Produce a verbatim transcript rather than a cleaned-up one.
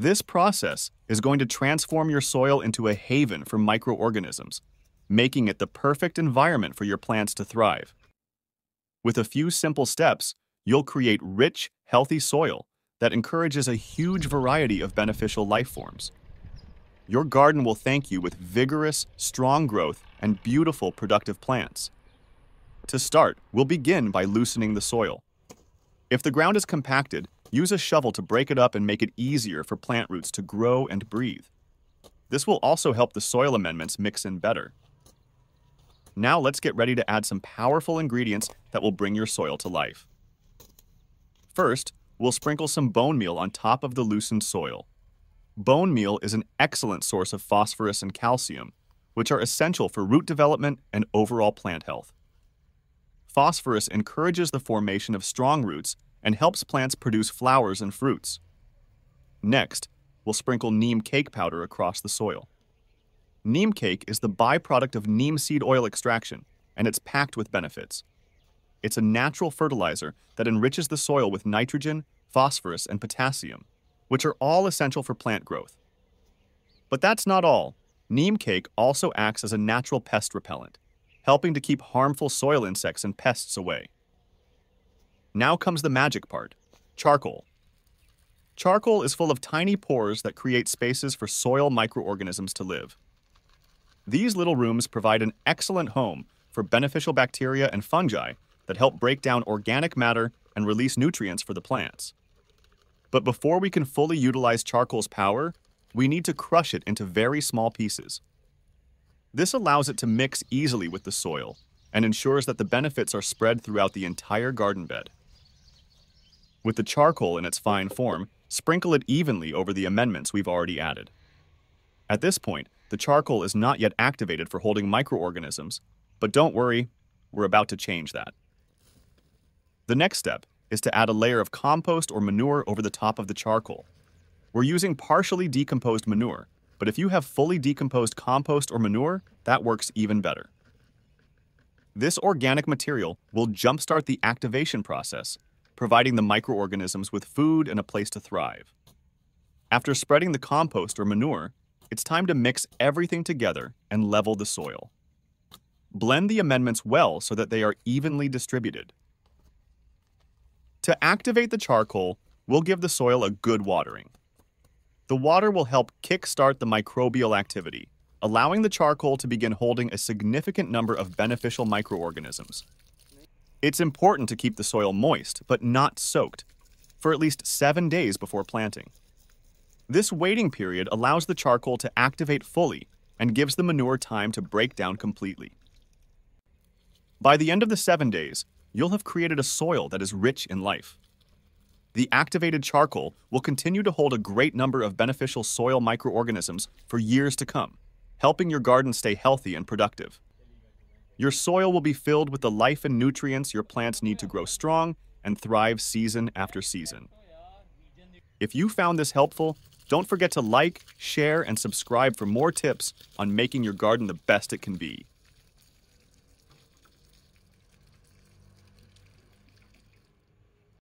This process is going to transform your soil into a haven for microorganisms, making it the perfect environment for your plants to thrive. With a few simple steps, you'll create rich, healthy soil that encourages a huge variety of beneficial life forms. Your garden will thank you with vigorous, strong growth and beautiful, productive plants. To start, we'll begin by loosening the soil. If the ground is compacted, use a shovel to break it up and make it easier for plant roots to grow and breathe. This will also help the soil amendments mix in better. Now let's get ready to add some powerful ingredients that will bring your soil to life. First, we'll sprinkle some bone meal on top of the loosened soil. Bone meal is an excellent source of phosphorus and calcium, which are essential for root development and overall plant health. Phosphorus encourages the formation of strong roots and helps plants produce flowers and fruits. Next, we'll sprinkle neem cake powder across the soil. Neem cake is the byproduct of neem seed oil extraction, and it's packed with benefits. It's a natural fertilizer that enriches the soil with nitrogen, phosphorus, and potassium, which are all essential for plant growth. But that's not all. Neem cake also acts as a natural pest repellent, helping to keep harmful soil insects and pests away. Now comes the magic part, charcoal. Charcoal is full of tiny pores that create spaces for soil microorganisms to live. These little rooms provide an excellent home for beneficial bacteria and fungi that help break down organic matter and release nutrients for the plants. But before we can fully utilize charcoal's power, we need to crush it into very small pieces. This allows it to mix easily with the soil and ensures that the benefits are spread throughout the entire garden bed. With the charcoal in its fine form, sprinkle it evenly over the amendments we've already added. At this point, the charcoal is not yet activated for holding microorganisms, but don't worry, we're about to change that. The next step is to add a layer of compost or manure over the top of the charcoal. We're using partially decomposed manure, but if you have fully decomposed compost or manure, that works even better. This organic material will jumpstart the activation process, providing the microorganisms with food and a place to thrive. After spreading the compost or manure, it's time to mix everything together and level the soil. Blend the amendments well so that they are evenly distributed. To activate the charcoal, we'll give the soil a good watering. The water will help kickstart the microbial activity, allowing the charcoal to begin holding a significant number of beneficial microorganisms. It's important to keep the soil moist, but not soaked, for at least seven days before planting. This waiting period allows the charcoal to activate fully and gives the manure time to break down completely. By the end of the seven days, you'll have created a soil that is rich in life. The activated charcoal will continue to hold a great number of beneficial soil microorganisms for years to come, helping your garden stay healthy and productive. Your soil will be filled with the life and nutrients your plants need to grow strong and thrive season after season. If you found this helpful, don't forget to like, share, and subscribe for more tips on making your garden the best it can be.